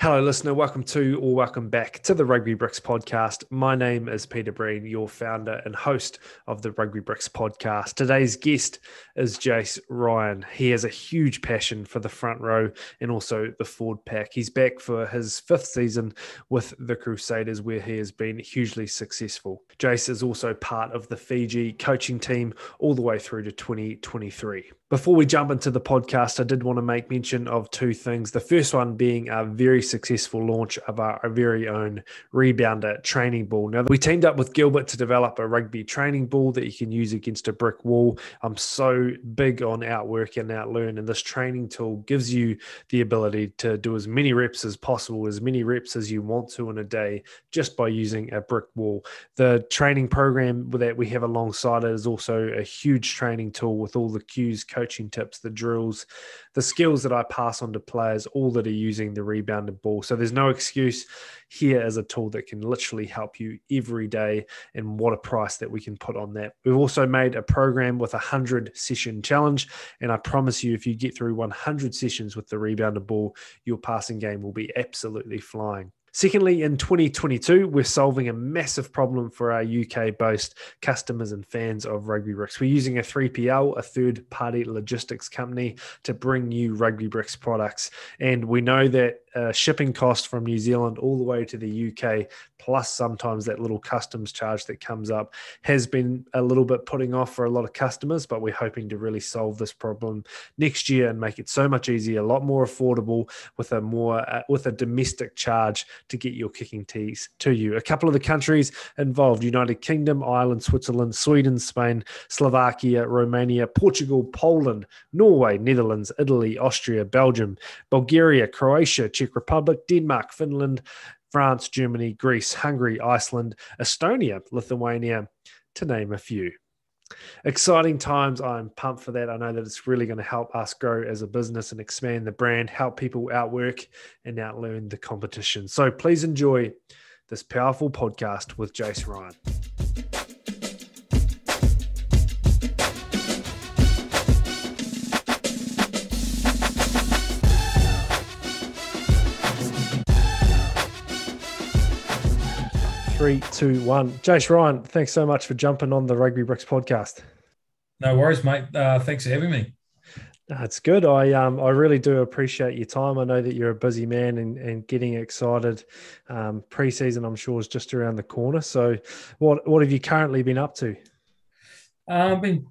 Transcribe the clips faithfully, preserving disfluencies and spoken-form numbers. Hello, listener. Welcome to or welcome back to the Rugby Bricks podcast. My name is Peter Breen, your founder and host of the Rugby Bricks podcast. Today's guest is Jase Ryan. He has a huge passion for the front row and also the forward pack. He's back for his fifth season with the Crusaders, where he has been hugely successful. Jase is also part of the Fiji coaching team all the way through to twenty twenty-three. Before we jump into the podcast, I did want to make mention of two things. The first one being our very successful launch of our very own rebounder training ball. Now, we teamed up with Gilbert to develop a rugby training ball that you can use against a brick wall. I'm so big on outwork and outlearn, and this training tool gives you the ability to do as many reps as possible, as many reps as you want to in a day, just by using a brick wall. The training program that we have alongside it is also a huge training tool with all the cues, coaching tips, the drills, the skills that I pass on to players, all that are using the rebounded ball. So there's no excuse. Here is a tool that can literally help you every day, and what a price that we can put on that. We've also made a program with a one hundred session challenge, and I promise you, if you get through one hundred sessions with the rebounded ball, your passing game will be absolutely flying. Secondly, in twenty twenty-two, we're solving a massive problem for our U K-based customers and fans of Rugby Bricks. We're using a three P L, a third-party logistics company, to bring you Rugby Bricks products. And we know that uh, shipping costs from New Zealand all the way to the U K, plus sometimes that little customs charge that comes up, has been a little bit putting off for a lot of customers, but we're hoping to really solve this problem next year and make it so much easier, a lot more affordable, with a more uh, with a domestic charge to get your kicking tees to you. A couple of the countries involved: United Kingdom, Ireland, Switzerland, Sweden, Spain, Slovakia, Romania, Portugal, Poland, Norway, Netherlands, Italy, Austria, Belgium, Bulgaria, Croatia, Czech Republic, Denmark, Finland, France, Germany, Greece, Hungary, Iceland, Estonia, Lithuania, to name a few. Exciting times. I'm pumped for that. I know that it's really going to help us grow as a business and expand the brand, help people outwork and outlearn the competition. So please enjoy this powerful podcast with Jase Ryan. Three, two, one. Jase Ryan, thanks so much for jumping on the Rugby Bricks podcast. No worries, mate. Uh, thanks for having me. That's good. I um I really do appreciate your time. I know that you're a busy man and, and getting excited. Um, pre-season, I'm sure, is just around the corner. So what what have you currently been up to? Uh, I've been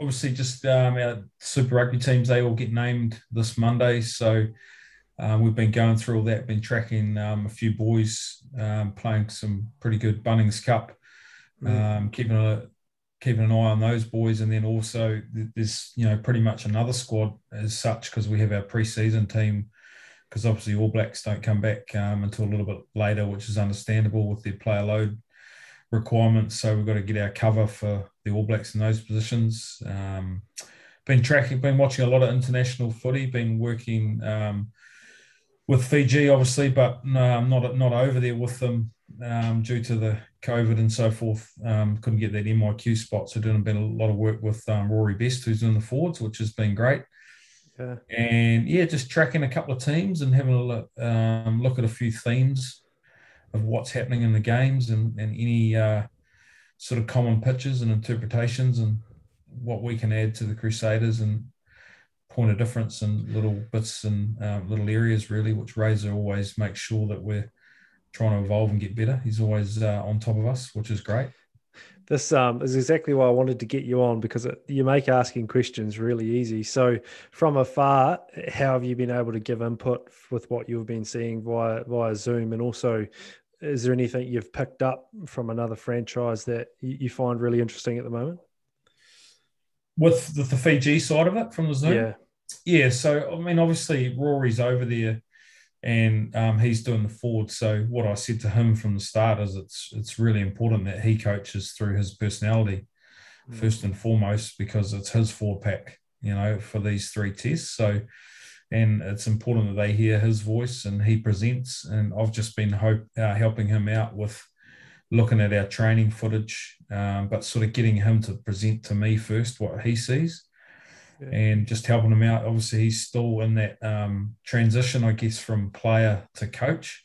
obviously just um, our Super Rugby teams, they all get named this Monday. So Um, we've been going through all that, been tracking um, a few boys um, playing some pretty good Bunnings Cup, um, mm. keeping a keeping an eye on those boys, and then also there's you know pretty much another squad as such, because we have our pre-season team, because obviously All Blacks don't come back um, until a little bit later, which is understandable with their player load requirements. So we've got to get our cover for the All Blacks in those positions. Um, been tracking, been watching a lot of international footy, been working. Um, With Fiji, obviously, but no, I'm not not over there with them um, due to the COVID and so forth. Um, couldn't get that M I Q spot, so doing a bit a lot of work with um, Rory Best, who's in the forwards, which has been great. Yeah. And yeah, just tracking a couple of teams and having a look, um, look at a few themes of what's happening in the games and and any uh, sort of common pitches and interpretations and what we can add to the Crusaders and point of difference and little bits and um, little areas, really, which Razor always makes sure that we're trying to evolve and get better. He's always uh, on top of us, which is great. This um, is exactly why I wanted to get you on, because it, you make asking questions really easy. So from afar, how have you been able to give input with what you've been seeing via via Zoom? And also, is there anything you've picked up from another franchise that you find really interesting at the moment? With the, the Fiji side of it from the Zoom? Yeah. Yeah, so, I mean, obviously Rory's over there and um, he's doing the forward. So what I said to him from the start is it's it's really important that he coaches through his personality, mm. first and foremost, because it's his forward pack, you know, for these three tests. So, and it's important that they hear his voice and he presents. And I've just been hope, uh, helping him out with looking at our training footage, um, but sort of getting him to present to me first what he sees. yeah. and just helping him out. Obviously, he's still in that um, transition, I guess, from player to coach.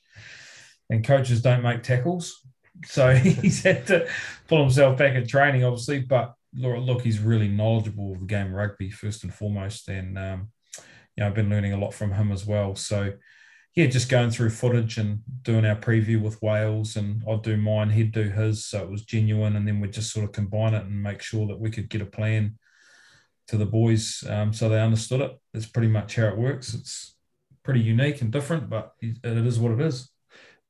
And coaches don't make tackles. So he's had to pull himself back in training, obviously. But look, he's really knowledgeable of the game of rugby, first and foremost. And, um, you know, I've been learning a lot from him as well. So, yeah, just going through footage and doing our preview with Wales, and I'd do mine, he'd do his, so it was genuine, and then we'd just sort of combine it and make sure that we could get a plan to the boys um, so they understood it. That's pretty much how it works. It's pretty unique and different, but it is what it is.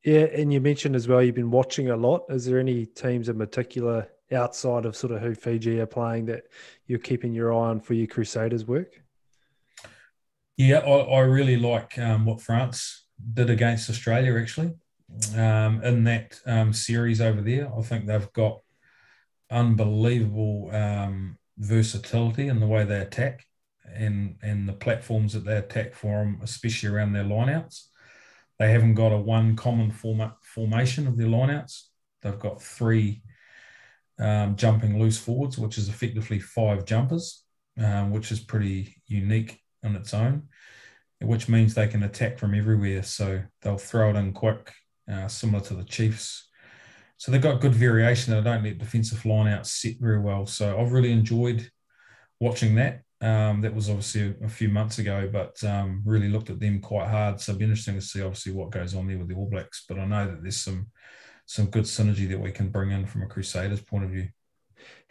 Yeah, and you mentioned as well you've been watching a lot. Is there any teams in particular outside of sort of who Fiji are playing that you're keeping your eye on for your Crusaders work? Yeah, I, I really like um, what France did against Australia, actually, um, in that um, series over there. I think they've got unbelievable um, versatility in the way they attack and, and the platforms that they attack from, especially around their lineouts. They haven't got a one common format formation of their lineouts. They've got three um, jumping loose forwards, which is effectively five jumpers, um, which is pretty unique on its own, which means they can attack from everywhere. So they'll throw it in quick, uh, similar to the Chiefs. So they've got good variation. They don't let defensive lineouts sit very well. So I've really enjoyed watching that. Um, that was obviously a, a few months ago, but um, really looked at them quite hard. So it'd be interesting to see obviously what goes on there with the All Blacks. But I know that there's some some good synergy that we can bring in from a Crusaders point of view.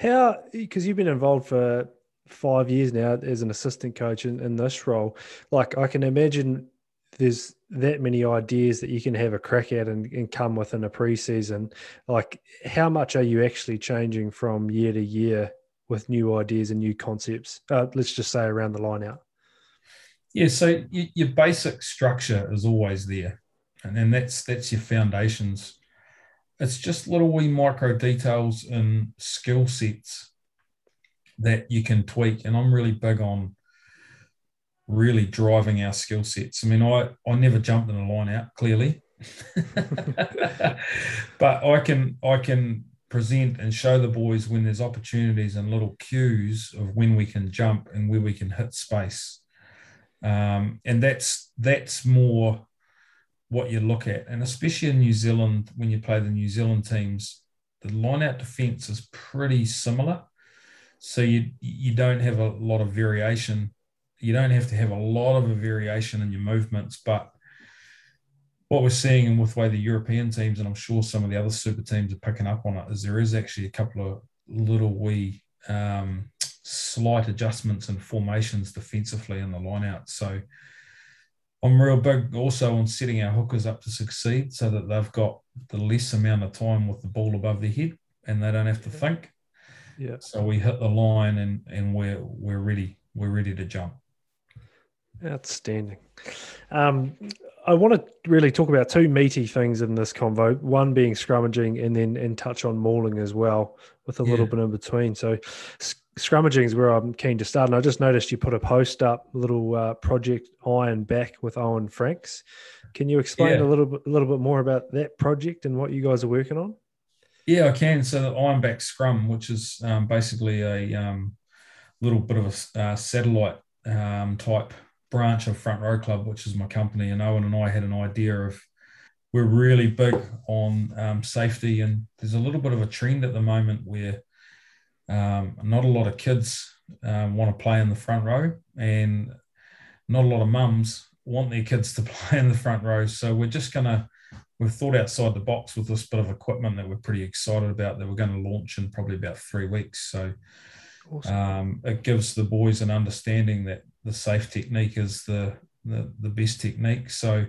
How, because you've been involved for five years now as an assistant coach in, in this role, like I can imagine there's that many ideas that you can have a crack at and, and come within a preseason. Like how much are you actually changing from year to year with new ideas and new concepts, uh, let's just say around the line out? Yeah, so you, your basic structure is always there, and then that's that's your foundations. It's just little wee micro details and skill sets that you can tweak, and I'm really big on really driving our skill sets. I mean, I, I never jumped in a line out, clearly, but I can I can present and show the boys when there's opportunities and little cues of when we can jump and where we can hit space. Um, and that's that's more what you look at. And especially in New Zealand, when you play the New Zealand teams, the line-out defence is pretty similar. So you you don't have a lot of variation. You don't have to have a lot of a variation in your movements. But what we're seeing, and with the way the European teams, and I'm sure some of the other super teams are picking up on it, is there is actually a couple of little wee um, slight adjustments and formations defensively in the line-out. So I'm real big also on setting our hookers up to succeed so that they've got the less amount of time with the ball above their head and they don't have to think. Yeah. So we hit the line and, and we're we're ready. We're ready to jump. Outstanding. Um, I want to really talk about two meaty things in this convo. One being scrummaging, and then and touch on mauling as well, with a yeah. little bit in between. So scrummaging is where I'm keen to start. And I just noticed you put a post up, a little uh, project Iron Back with Owen Franks. Can you explain yeah. a little bit, a little bit more about that project and what you guys are working on? Yeah, I can. So the Iron Back Scrum, which is um, basically a um, little bit of a uh, satellite um, type branch of Front Row Club, which is my company. And Owen and I had an idea of, we're really big on um, safety, and there's a little bit of a trend at the moment where um, not a lot of kids um, want to play in the front row, and not a lot of mums want their kids to play in the front row. So we're just going to We've thought outside the box with this bit of equipment that we're pretty excited about, that we're going to launch in probably about three weeks. So awesome. um, it gives the boys an understanding that the safe technique is the, the the best technique. So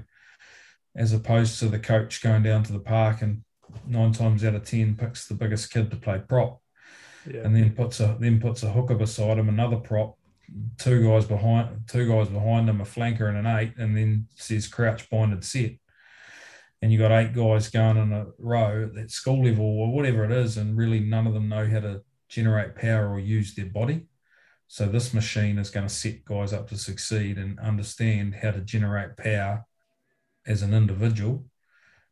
as opposed to the coach going down to the park and nine times out of ten picks the biggest kid to play prop, yeah. and then puts a then puts a hooker beside him, another prop, two guys behind two guys behind him, a flanker and an eight, and then says crouch, binded, set. And you got eight guys going in a row at that school level or whatever it is, and really none of them know how to generate power or use their body. So this machine is going to set guys up to succeed and understand how to generate power as an individual,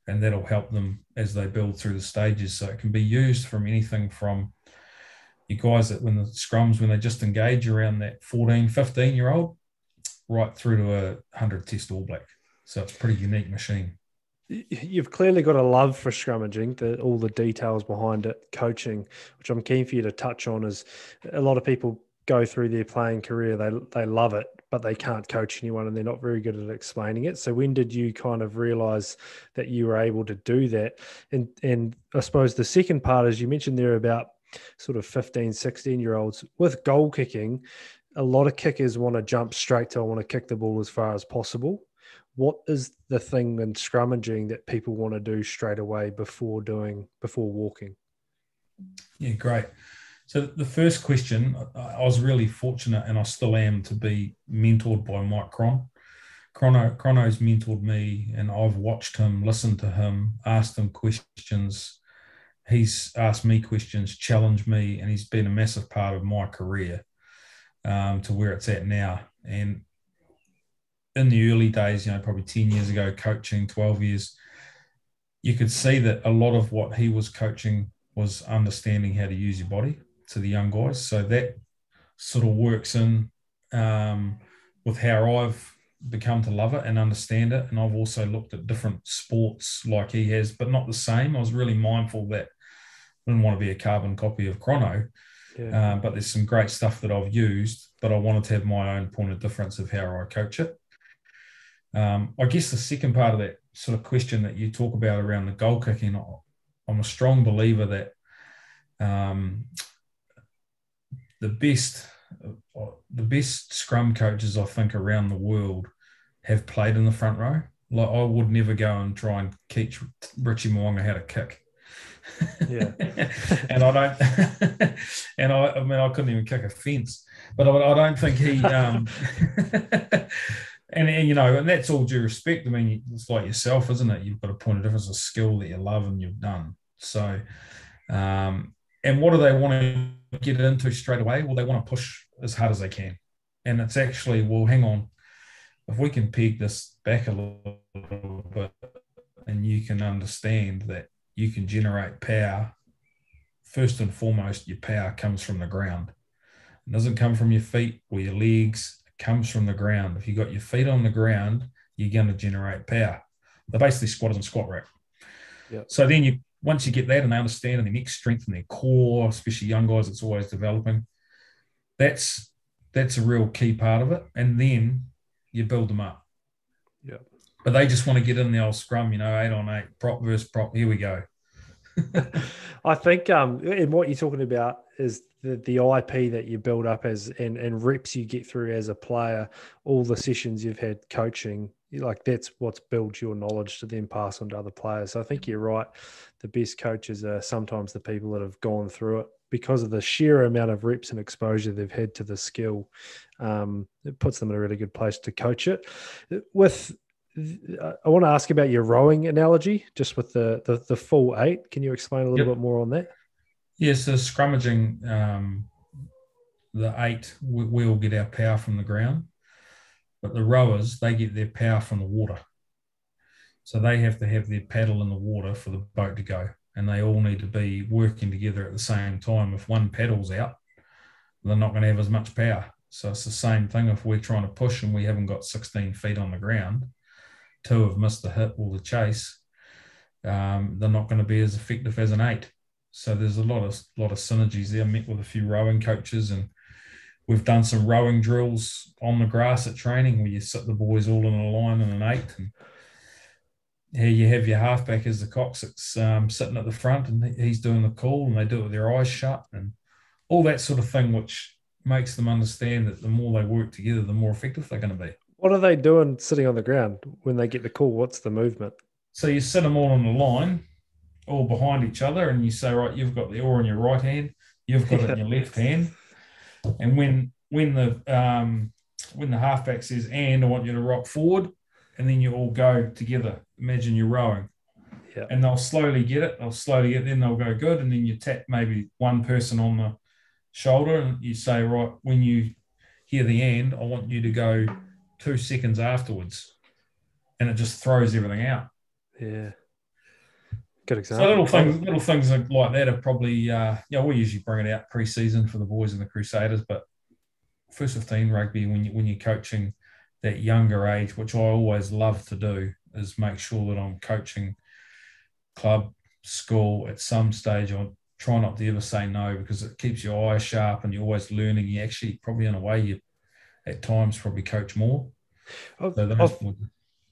and that'll help them as they build through the stages. So it can be used from anything from your guys that when the scrums, when they just engage around that fourteen, fifteen year old, right through to a one hundred test All Black. So it's a pretty unique machine. You've clearly got a love for scrummaging, the, all the details behind it, coaching, which I'm keen for you to touch on, is a lot of people go through their playing career, they they love it, but they can't coach anyone and they're not very good at explaining it. So when did you kind of realise that you were able to do that? And and I suppose the second part is you mentioned there about sort of fifteen, sixteen-year-olds with goal kicking. A lot of kickers want to jump straight to I want to kick the ball as far as possible. What is the thing in scrummaging that people want to do straight away before doing before walking? Yeah, great. So the first question, I was really fortunate, and I still am, to be mentored by Mike Cron. Crono, Crono's mentored me, and I've watched him, listened to him, asked him questions. He's asked me questions, challenged me, and he's been a massive part of my career um, to where it's at now. And in the early days, you know, probably ten years ago, coaching, twelve years, you could see that a lot of what he was coaching was understanding how to use your body to the young guys. So that sort of works in um, with how I've become to love it and understand it. And I've also looked at different sports like he has, but not the same. I was really mindful that I didn't want to be a carbon copy of Chrono, yeah. uh, but there's some great stuff that I've used, but I wanted to have my own point of difference of how I coach it. Um, I guess the second part of that sort of question that you talk about around the goal kicking, I'm a strong believer that um, the best the best scrum coaches, I think, around the world have played in the front row. Like, I would never go and try and teach Richie Mo'unga how to kick. Yeah. and I don't – and I, I mean, I couldn't even kick a fence. But I, I don't think he um, – And, and, you know, and that's all due respect. I mean, it's like yourself, isn't it? You've got a point of difference, a skill that you love and you've done. So, um, and what do they want to get into straight away? Well, they want to push as hard as they can. And it's actually, well, hang on, if we can peg this back a little bit and you can understand that you can generate power, first and foremost, your power comes from the ground. It doesn't come from your feet or your legs. Comes from the ground. If you've got your feet on the ground, you're going to generate power. They're basically squatters and squat rack. Yep. So then you once you get that and they understand and their neck strength and their core, especially young guys, it's always developing. That's that's a real key part of it. And then you build them up. Yeah. But they just want to get in the old scrum, you know, eight on eight, prop versus prop. Here we go. I think um, and what you're talking about is the, the I P that you build up as and, and reps you get through as a player, all the sessions you've had coaching, like that's what's built your knowledge to then pass on to other players. So I think you're right. The best coaches are sometimes the people that have gone through it because of the sheer amount of reps and exposure they've had to the skill. Um, it puts them in a really good place to coach it. With I want to ask about your rowing analogy, just with the the, the full eight. Can you explain a little yep. bit more on that? Yes, yeah, so scrummaging, um, the eight, we, we all get our power from the ground, but the rowers, they get their power from the water. So they have to have their paddle in the water for the boat to go, and they all need to be working together at the same time. If one paddle's out, they're not going to have as much power. So it's the same thing if we're trying to push and we haven't got sixteen feet on the ground. Two have missed the hit or the chase, um, they're not going to be as effective as an eight. So there's a lot of lot of synergies there. I met with a few rowing coaches and we've done some rowing drills on the grass at training where you sit the boys all in a line in an eight. And here you have your halfback as the cox, it's um, sitting at the front and he's doing the call and they do it with their eyes shut and all that sort of thing, which makes them understand that the more they work together, the more effective they're going to be. What are they doing sitting on the ground when they get the call? What's the movement? So you sit them all on the line, all behind each other, and you say, right, you've got the oar in your right hand, you've got it in your left hand. And when when the um, when the halfback says, and I want you to rock forward, and then you all go together. Imagine you're rowing. Yeah. And they'll slowly get it, they'll slowly get it, then they'll go good, and then you tap maybe one person on the shoulder and you say, right, when you hear the and, I want you to go two seconds afterwards, and it just throws everything out. Yeah. Good example. So little things, little things like that are probably, uh, yeah, we usually bring it out pre-season for the boys in the Crusaders, but first fifteen rugby, when, you, when you're coaching that younger age, which I always love to do, is make sure that I'm coaching club, school at some stage. I try not to ever say no, because it keeps your eyes sharp and you're always learning. You actually probably in a way you at times probably coach more. I've, so I've,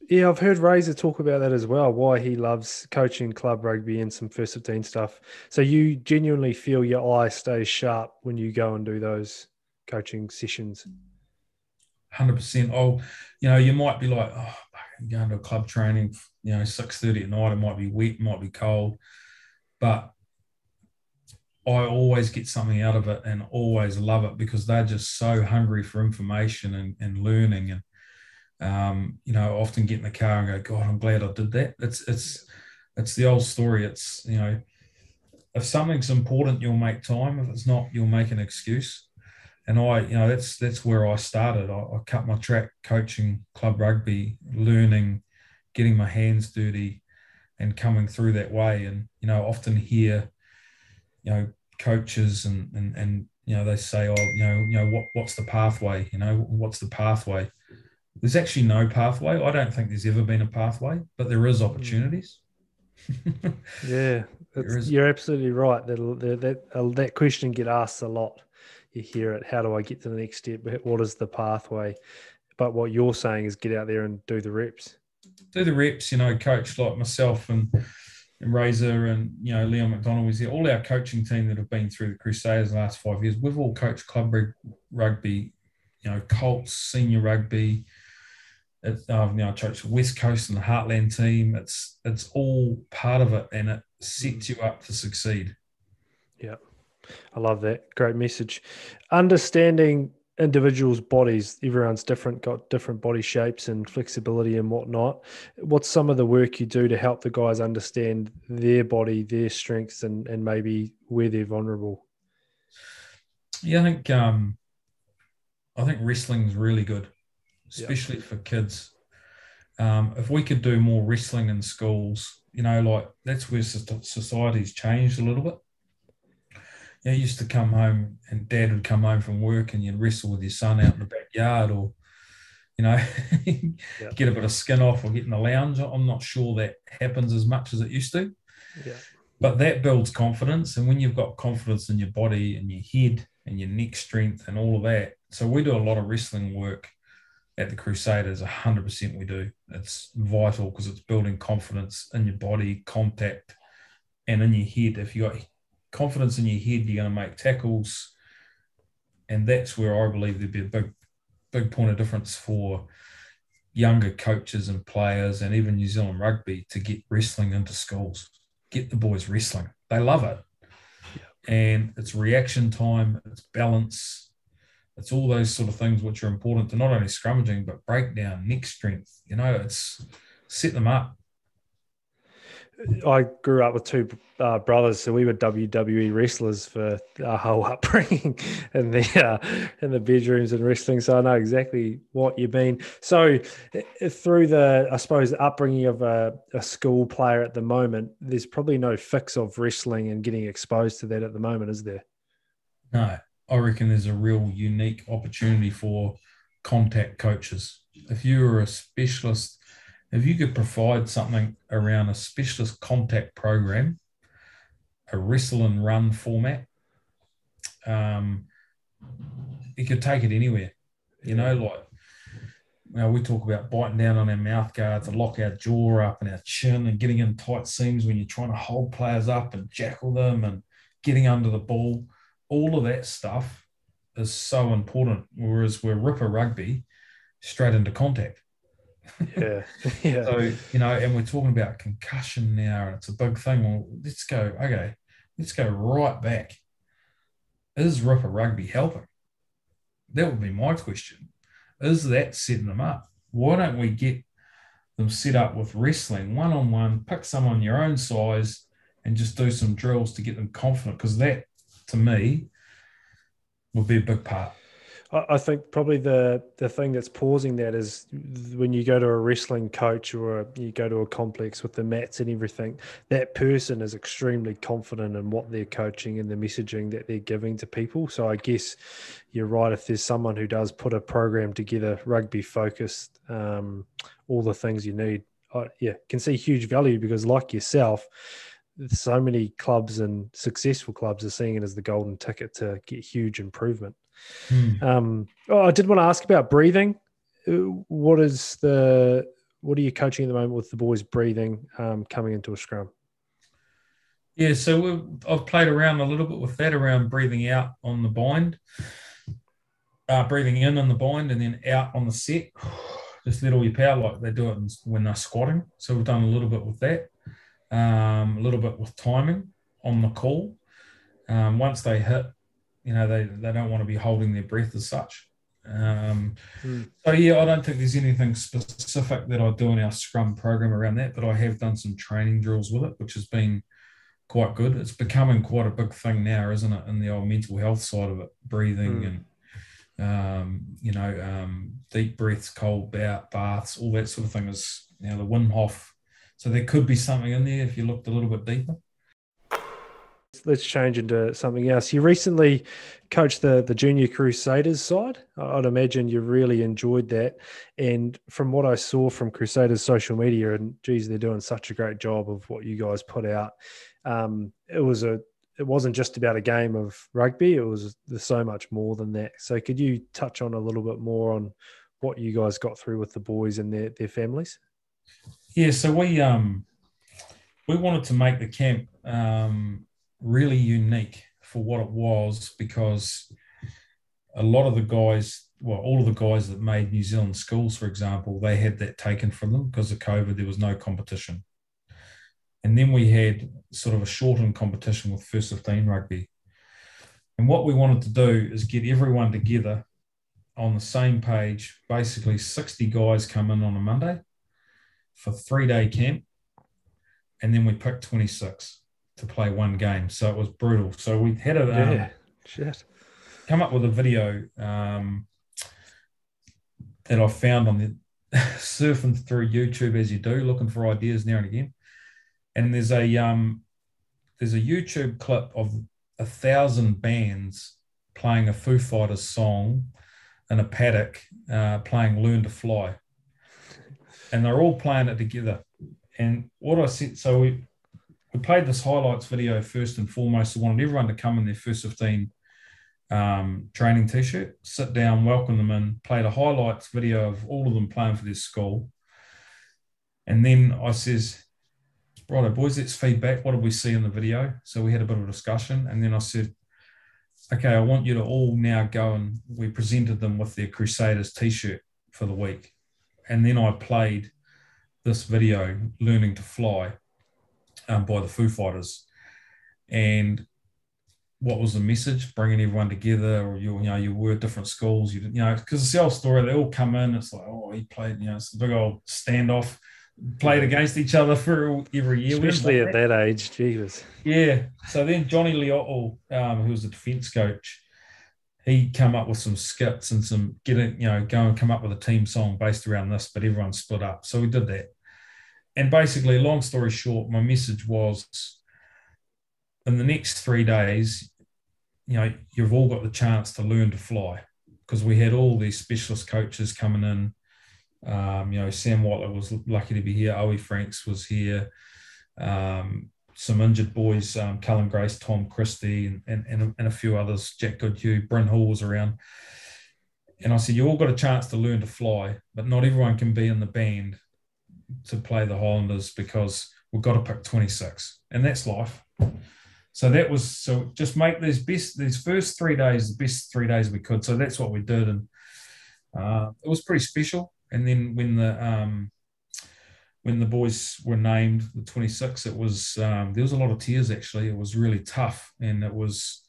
yeah, I've heard Razor talk about that as well, why he loves coaching club rugby and some first fifteen stuff. So you genuinely feel your eye stays sharp when you go and do those coaching sessions? one hundred percent. Oh, you know, you might be like, oh, I'm going to a club training, you know, six thirty at night, it might be wet, it might be cold, but I always get something out of it and always love it, because they're just so hungry for information and, and learning. And, um, you know, often get in the car and go, God, I'm glad I did that. It's, it's, it's the old story. It's, you know, if something's important, you'll make time. If it's not, you'll make an excuse. And I, you know, that's that's where I started. I, I cut my track coaching club rugby, learning, getting my hands dirty and coming through that way. And, you know, often hear, you know, coaches and, and, and you know, they say, oh, you know, you know what what's the pathway? You know, what's the pathway? There's actually no pathway. I don't think there's ever been a pathway, but there is opportunities. Yeah, is. You're absolutely right. That, that, uh, that question get asked a lot. You hear it, how do I get to the next step? What is the pathway? But what you're saying is get out there and do the reps. Do the reps, you know, coach like myself and, and Razor and, you know, Leon McDonald was there. All our coaching team that have been through the Crusaders in the last five years, we've all coached club rugby, you know, Colts, senior rugby. It's, um, you know, I coached West Coast and the Heartland team. It's, it's all part of it, and it sets you up to succeed. Yeah. I love that. Great message. Understanding individuals' bodies. Everyone's different, got different body shapes and flexibility and whatnot. What's some of the work you do to help the guys understand their body, their strengths, and, and maybe where they're vulnerable? Yeah, I think um, I think wrestling's really good, especially yep. for kids. Um, if we could do more wrestling in schools, you know, like that's where society's changed a little bit. You know, you used to come home and dad would come home from work and you'd wrestle with your son out in the backyard, or, you know, yeah. get a bit of skin off or get in the lounge. I'm not sure that happens as much as it used to, yeah. but that builds confidence. And when you've got confidence in your body and your head and your neck strength and all of that. So we do a lot of wrestling work at the Crusaders, one hundred percent we do. It's vital because it's building confidence in your body, contact, and in your head. If you've got confidence in your head, you're going to make tackles, and that's where I believe there'd be a big big point of difference for younger coaches and players and even New Zealand rugby to get wrestling into schools. Get the boys wrestling. They love it. And it's reaction time, it's balance, it's all those sort of things which are important to not only scrummaging but breakdown, neck strength. You know, it's set them up. I grew up with two uh, brothers, so we were W W E wrestlers for our whole upbringing in the, uh, in the bedrooms and wrestling, so I know exactly what you mean. So through the, I suppose, the upbringing of a, a school player at the moment, there's probably no fix of wrestling and getting exposed to that at the moment, is there? No, I reckon there's a real unique opportunity for contact coaches. If you were a specialist, if you could provide something around a specialist contact program, a wrestle and run format, um, you could take it anywhere. You know, like, you know, we talk about biting down on our mouth guard to lock our jaw up and our chin and getting in tight seams when you're trying to hold players up and jackal them and getting under the ball. All of that stuff is so important, whereas we're ripper rugby straight into contact. yeah, yeah. So, you know, and we're talking about concussion now, and it's a big thing. Well, let's go, okay, let's go right back. Is ripper rugby helping? That would be my question. Is that setting them up? Why don't we get them set up with wrestling, one-on-one, pick someone your own size and just do some drills to get them confident? Because that, to me, would be a big part. I think probably the, the thing that's pausing that is when you go to a wrestling coach or a, you go to a complex with the mats and everything, that person is extremely confident in what they're coaching and the messaging that they're giving to people. So I guess you're right. If there's someone who does put a program together, rugby focused, um, all the things you need, I, yeah, can see huge value, because like yourself, so many clubs and successful clubs are seeing it as the golden ticket to get huge improvement. Hmm. Um, oh, I did want to ask about breathing. What is the what are you coaching at the moment with the boys breathing um, coming into a scrum? Yeah, so we've, I've played around a little bit with that, around breathing out on the bind, uh, breathing in on the bind, and then out on the set. Just let all your power, like they do it when they're squatting. So we've done a little bit with that, um, a little bit with timing on the call. Um, once they hit, you know, they, they don't want to be holding their breath as such. Um, mm. So, yeah, I don't think there's anything specific that I do in our scrum program around that, but I have done some training drills with it, which has been quite good. It's becoming quite a big thing now, isn't it, in the old mental health side of it, breathing mm. and, um, you know, um, deep breaths, cold baths, all that sort of thing is, you know, the Wim Hof. So there could be something in there if you looked a little bit deeper. Let's change into something else. You recently coached the, the junior Crusaders side. I'd imagine you really enjoyed that. And from what I saw from Crusaders social media, and geez, they're doing such a great job of what you guys put out. Um, it was a, it wasn't just about a game of rugby. It was so much more than that. So could you touch on a little bit more on what you guys got through with the boys and their, their families? Yeah. So we, um, we wanted to make the camp, um, really unique for what it was, because a lot of the guys, well, all of the guys that made New Zealand schools, for example, they had that taken from them because of COVID. There was no competition. And then we had sort of a shortened competition with first fifteen rugby. And what we wanted to do is get everyone together on the same page. Basically sixty guys come in on a Monday for three-day camp, and then we picked twenty-six to play one game. So it was brutal. So we had it um, yeah. Shit. come up with a video um, that I found on the surfing through YouTube, as you do, looking for ideas now and again. And there's a um, there's a YouTube clip of a thousand bands playing a Foo Fighters song in a paddock, uh, playing Learn to Fly. And they're all playing it together. And what I said, so we, We played this highlights video first and foremost. I wanted everyone to come in their first fifteen um, training T-shirt, sit down, welcome them in, played a highlights video of all of them playing for their school. And then I says, righto, boys, let's feedback. What did we see in the video? So we had a bit of a discussion. And then I said, okay, I want you to all now go, and we presented them with their Crusaders T-shirt for the week. And then I played this video, Learning to Fly, Um, by the Foo Fighters. And what was the message? Bringing everyone together, or you, you know, you were different schools, you didn't, you know, because it's the old story, they all come in, it's like, oh, he played, you know, it's a big old standoff, played against each other for every year. Especially at that age, Jesus. Yeah. So then Johnny Leotel, um, who was the defence coach, he came up with some skits and some, get it, you know, go and come up with a team song based around this, but everyone split up. So we did that. And basically, long story short, my message was, in the next three days, you know, you've all got the chance to learn to fly, because we had all these specialist coaches coming in. Um, you know, Sam Whitelock was lucky to be here. Owen Franks was here. Um, some injured boys, um, Cullen Grace, Tom Christie, and, and, and, a, and a few others. Jack Goodhue, Bryn Hall was around. And I said, you all got a chance to learn to fly, but not everyone can be in the band to play the Highlanders, because we've got to pick twenty-six, and that's life. So that was, so just make these best, these first three days, the best three days we could. So that's what we did. And uh, it was pretty special. And then when the, um, when the boys were named the twenty-six, it was, um, there was a lot of tears actually. It was really tough. And it was,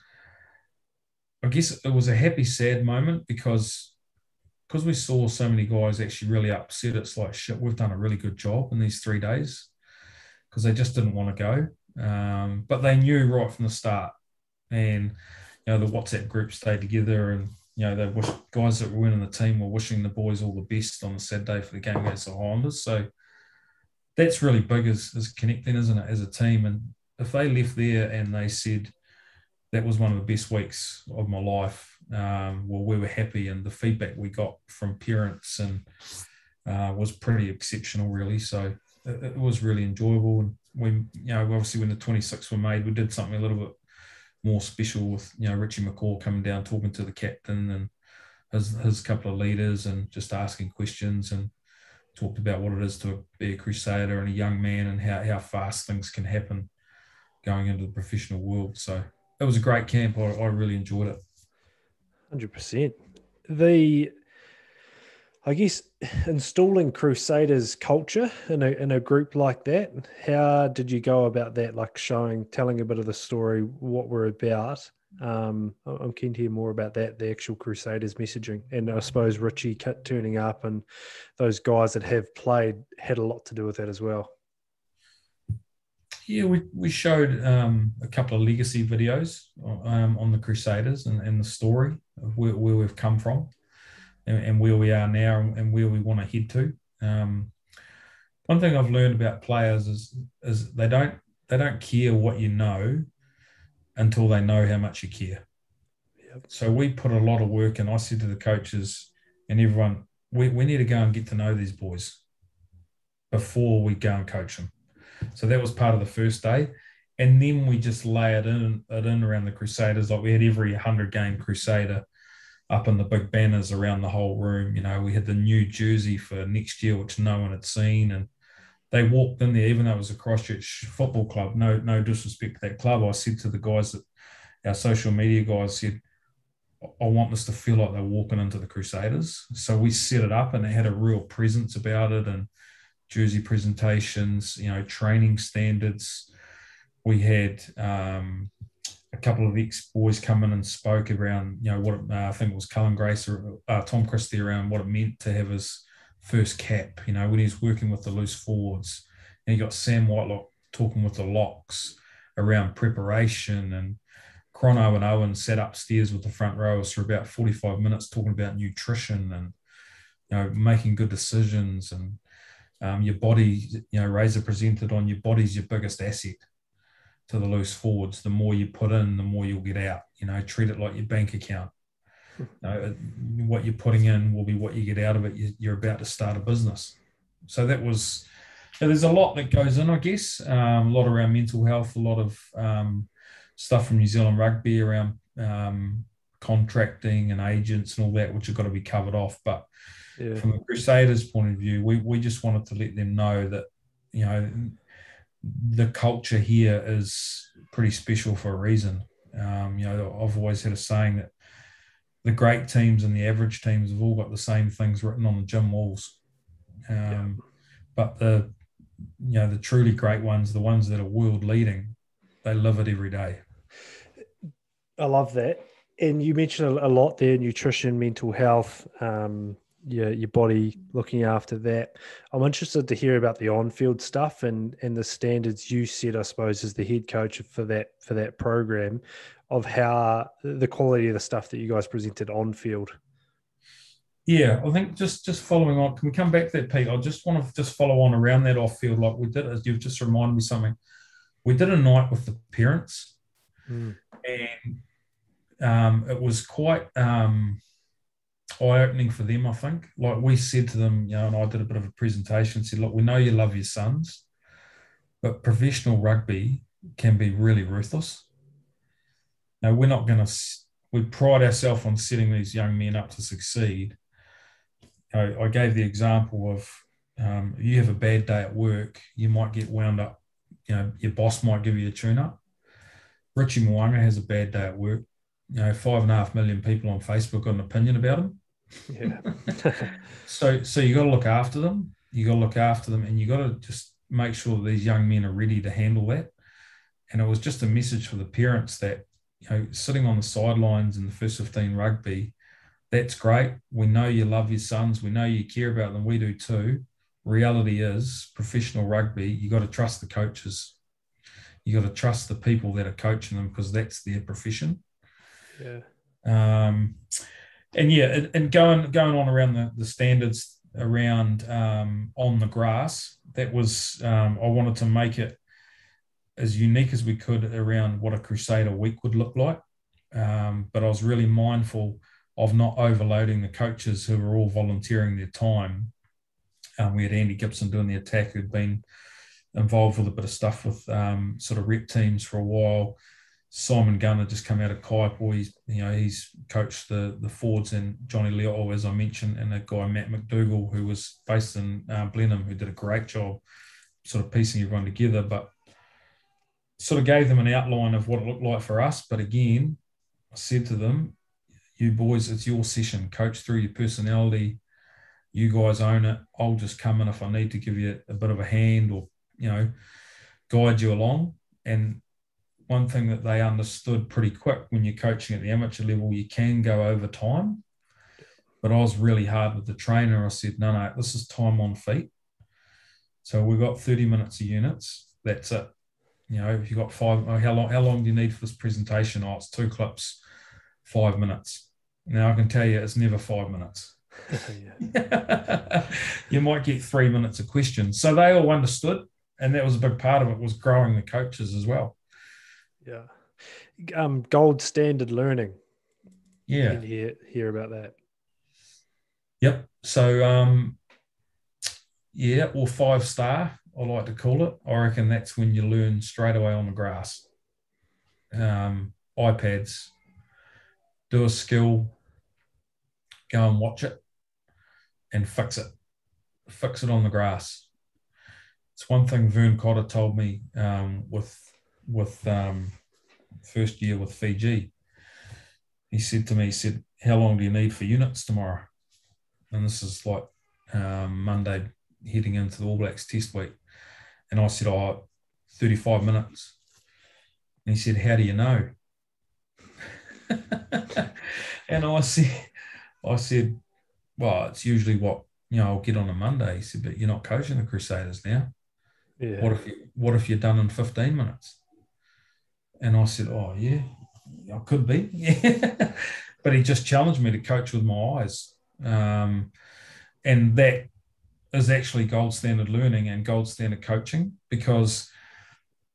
I guess it was a happy, sad moment, because because we saw so many guys actually really upset. It's like, shit, we've done a really good job in these three days, because they just didn't want to go. Um, but they knew right from the start. And, you know, the WhatsApp group stayed together, and you know, they wish guys that weren't in the team were wishing the boys all the best on the Saturday for the game against the Highlanders. So that's really big, is, is connecting, isn't it, as a team. And if they left there and they said, that was one of the best weeks of my life, um, well, we were happy, and the feedback we got from parents and uh, was pretty exceptional, really. So it, it was really enjoyable. And we, you know, obviously when the twenty-six were made, we did something a little bit more special with, you know, Richie McCaw coming down, talking to the captain and his, his couple of leaders and just asking questions, and talked about what it is to be a Crusader and a young man, and how, how fast things can happen going into the professional world. So it was a great camp. I, I really enjoyed it. one hundred percent. The, I guess, installing Crusaders culture in a, in a group like that, how did you go about that? Like showing, telling a bit of the story, what we're about. Um, I'm keen to hear more about that, the actual Crusaders messaging. And I suppose Richie turning up and those guys that have played had a lot to do with that as well. Yeah, we, we showed um, a couple of legacy videos um, on the Crusaders and, and the story of where, where we've come from and, and where we are now and where we want to head to. Um, one thing I've learned about players is is they don't they don't care what you know until they know how much you care. Yep. So we put a lot of work in. I said to the coaches and everyone, we, we need to go and get to know these boys before we go and coach them. So that was part of the first day. And then we just layered in, it in around the Crusaders. Like we had every one hundred game Crusader up in the big banners around the whole room. You know, we had the new jersey for next year, which no one had seen. And they walked in there, even though it was a Christchurch football club. No, no disrespect to that club. I said to the guys, that our social media guys said, I want this to feel like they're walking into the Crusaders. So we set it up and it had a real presence about it, and jersey presentations, you know, training standards. We had um, a couple of ex-boys come in and spoke around, you know, what it, uh, I think it was Cullen Grace or uh, Tom Christie, around what it meant to have his first cap, you know, when he was working with the loose forwards. And you got Sam Whitelock talking with the locks around preparation, and Crono and Owen sat upstairs with the front rowers for about forty-five minutes talking about nutrition and, you know, making good decisions and, Um, your body, you know, Razor presented on your body's your biggest asset to the loose forwards. The more you put in, the more you'll get out. You know, treat it like your bank account. You know, what you're putting in will be what you get out of it. You're about to start a business. So that was, you know, there's a lot that goes in, I guess. Um, a lot around mental health, a lot of um, stuff from New Zealand rugby around um, contracting and agents and all that, which have got to be covered off. But yeah, from a Crusaders' point of view, we, we just wanted to let them know that, you know, the culture here is pretty special for a reason. Um, you know, I've always had a saying that the great teams and the average teams have all got the same things written on the gym walls. Um, yeah. But the, you know, the truly great ones, the ones that are world leading, they live it every day. I love that. And you mentioned a lot there, nutrition, mental health, um, your, your body, looking after that. I'm interested to hear about the on-field stuff and, and the standards you set, I suppose, as the head coach for that for that program, of how the quality of the stuff that you guys presented on-field. Yeah, I think just, just following on, can we come back to that, Pete? I just want to just follow on around that off-field like we did. You've just reminded me something. We did a night with the parents mm. and... Um, it was quite um, eye-opening for them, I think. Like we said to them, you know, and I did a bit of a presentation, said, look, we know you love your sons, but professional rugby can be really ruthless. Now, we're not going to – we pride ourselves on setting these young men up to succeed. I, I gave the example of um, you have a bad day at work, you might get wound up, you know, your boss might give you a tune-up. Richie Mo'unga has a bad day at work. You know, five and a half million people on Facebook got an opinion about them. Yeah. so, so you got to look after them. You got to look after them, and you got to just make sure that these young men are ready to handle that. And it was just a message for the parents that, you know, sitting on the sidelines in the first fifteen rugby, that's great. We know you love your sons. We know you care about them. We do too. Reality is, professional rugby, you got to trust the coaches. You got to trust the people that are coaching them, because that's their profession. Yeah. Um, and yeah, and, and going going on around the, the standards around um, on the grass, that was um, I wanted to make it as unique as we could around what a Crusader week would look like. Um, but I was really mindful of not overloading the coaches who were all volunteering their time. Um, we had Andy Gibson doing the attack, who'd been involved with a bit of stuff with um, sort of rep teams for a while. Simon Gunn had just come out of Kaipoi. He's, you know, he's coached the the Fords and Johnny Leotel, as I mentioned, and a guy, Matt McDougall, who was based in uh, Blenheim, who did a great job sort of piecing everyone together, but sort of gave them an outline of what it looked like for us. But again, I said to them, you boys, it's your session. Coach through your personality. You guys own it. I'll just come in if I need to give you a bit of a hand or, you know, guide you along. And one thing that they understood pretty quick, when you're coaching at the amateur level, you can go over time. But I was really hard with the trainer. I said, no, no, this is time on feet. So we've got thirty minutes of units. That's it. You know, if you've got five, oh, how long, how long do you need for this presentation? Oh, it's two clips, five minutes. Now I can tell you it's never five minutes. You might get three minutes of questions. So they all understood. And that was a big part of it, was growing the coaches as well. Yeah. Um, gold standard learning. Yeah. Did you hear, hear about that? Yep. So, um, yeah, or five star, I like to call it. I reckon that's when you learn straight away on the grass. Um, iPads, do a skill, go and watch it, and fix it. Fix it on the grass. It's one thing Vern Cotter told me um, with with um, first year with Fiji. He said to me, he said, how long do you need for units tomorrow? And this is like um, Monday heading into the All Blacks test week. And I said, oh, thirty-five minutes. And he said, how do you know? And I said, I said, well, it's usually what, you know, I'll get on a Monday. He said, but you're not coaching the Crusaders now. Yeah. What if you, what if you're done in fifteen minutes? And I said, oh, yeah, I could be. Yeah. But he just challenged me to coach with my eyes. Um, and that is actually gold standard learning and gold standard coaching, because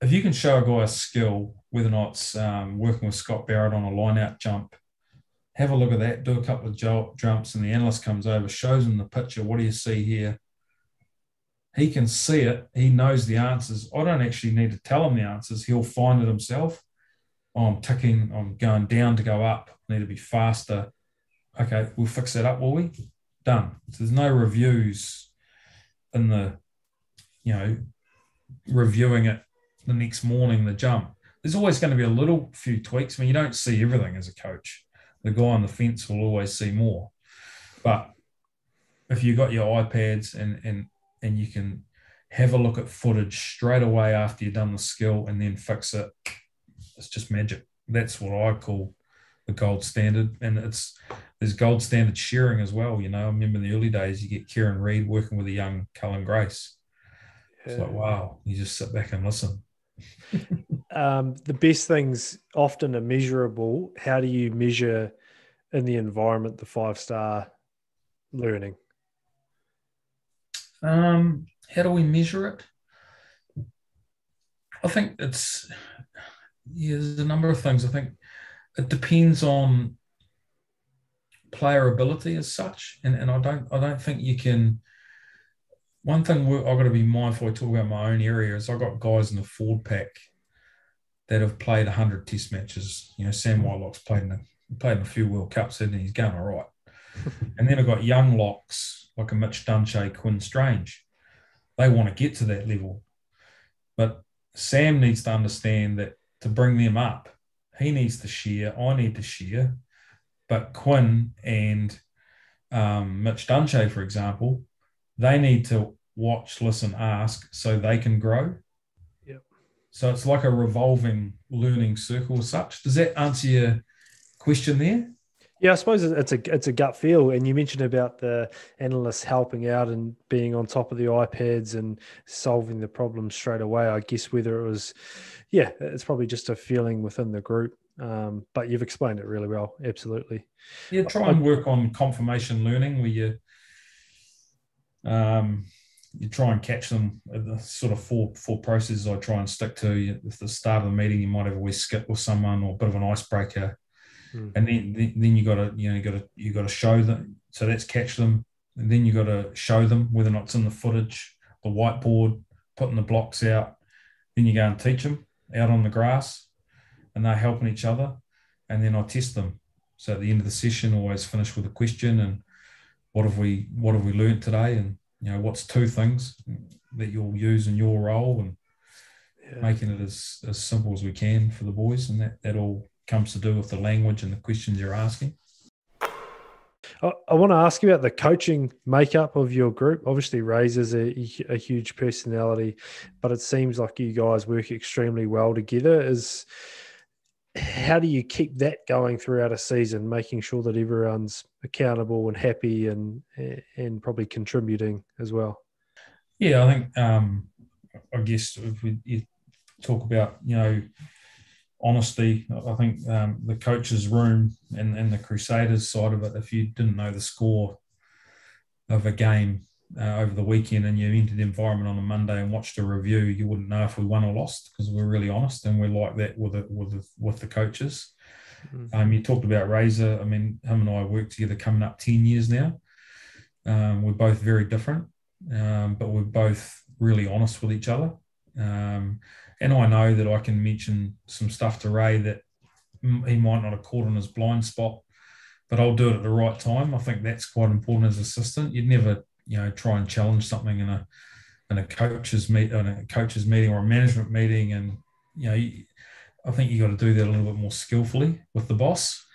if you can show a guy a skill, whether or not it's um, working with Scott Barrett on a line-out jump, have a look at that, do a couple of jol- jumps, and the analyst comes over, shows him the picture, what do you see here? He can see it. He knows the answers. I don't actually need to tell him the answers. He'll find it himself. Oh, I'm ticking. I'm going down to go up. I need to be faster. Okay, we'll fix that up, will we? Done. So there's no reviews in the, you know, reviewing it the next morning, the jump. There's always going to be a little few tweaks. I mean, you don't see everything as a coach. The guy on the fence will always see more. But if you've got your iPads and and and you can have a look at footage straight away after you've done the skill and then fix it, it's just magic. That's what I call the gold standard. And it's there's gold standard sharing as well. You know, I remember in the early days, you get Kieran Reid working with a young Cullen Grace. Yeah. It's like, wow, you just sit back and listen. um, the best things often are measurable. How do you measure in the environment the five-star learning? Um, how do we measure it? I think it's, yeah, there's a number of things. I think it depends on player ability as such. And, and I don't, I don't think you can, one thing I've got to be mindful, I talk about my own area, is I've got guys in the forward pack that have played one hundred test matches. You know, Sam Whitelock's played in a, played in a few World Cups, and he's going all right. And then I've got young locks, like a Mitch Dunche, Quinn Strange. They want to get to that level. But Sam needs to understand that to bring them up, he needs to share, I need to share. But Quinn and um, Mitch Dunche, for example, they need to watch, listen, ask, so they can grow. Yep. So it's like a revolving learning circle as such. Does that answer your question there? Yeah, I suppose it's a it's a gut feel, and you mentioned about the analysts helping out and being on top of the iPads and solving the problem straight away. I guess whether it was, yeah, it's probably just a feeling within the group Um, but you've explained it really well. Absolutely. Yeah, try and work on confirmation learning where you um, you try and catch them at the sort of four four processes I try and stick to. At the start of the meeting, you might have a wee skip with someone or a bit of an icebreaker, mm. and then then, then you got to you know you got to you got to show them. So that's catch them, and then you got to show them whether or not it's in the footage, the whiteboard, putting the blocks out. Then you go and teach them out on the grass, and they're helping each other, and then I test them. So at the end of the session, always finish with a question and what have we what have we learned today, and you know what's two things that you'll use in your role, and yeah. making it as, as simple as we can for the boys, and that, that all comes to do with the language and the questions you're asking. I, I want to ask you about the coaching makeup of your group. Obviously, Razor's a, a huge personality, but it seems like you guys work extremely well together. Is How do you keep that going throughout a season, making sure that everyone's accountable and happy and and probably contributing as well? Yeah, I think, um, I guess if we you talk about, you know, honesty, I think um, the coach's room and, and the Crusaders side of it, if you didn't know the score of a game uh, over the weekend and you entered the environment on a Monday and watched a review, you wouldn't know if we won or lost, because we're really honest, and we're like that with the, with the, with the coaches. Mm-hmm. Um, you talked about Razor. I mean, him and I work together coming up ten years now. Um, we're both very different, um, but we're both really honest with each other. Um, and I know that I can mention some stuff to Ray that he might not have caught on his blind spot, but I'll do it at the right time. I think that's quite important as an assistant. You'd never, you know, try and challenge something in a in a coach's meet in a coach's meeting or a management meeting, and you know, you, I think you got to do that a little bit more skillfully with the boss.